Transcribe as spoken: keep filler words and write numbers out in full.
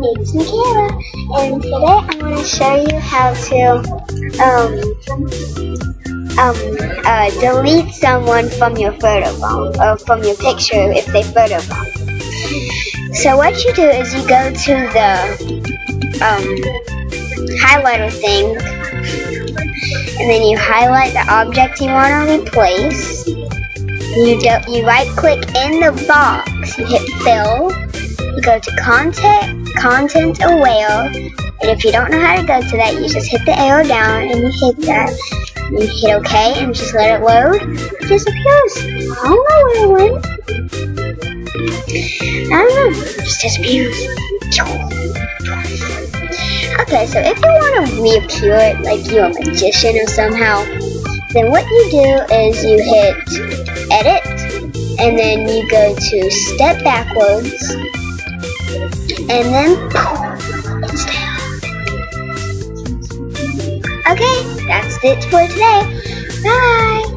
me, Kiara, and today I'm going to show you how to um, um, uh, delete someone from your photo bomb, or from your picture if they photo bomb. So what you do is you go to the um, highlighter thing, and then you highlight the object you want to replace. You, do, you right click in the box, you hit fill. You go to content, content aware, and if you don't know how to go to that, you just hit the arrow down and you hit that. You hit OK and just let it load. It disappears. I don't know where it went. I don't know. It just disappears. Okay, so if you want to reappear it like you're a magician or somehow, then what you do is you hit edit, and then you go to step backwards. And then, it's down. Okay, that's it for today. Bye!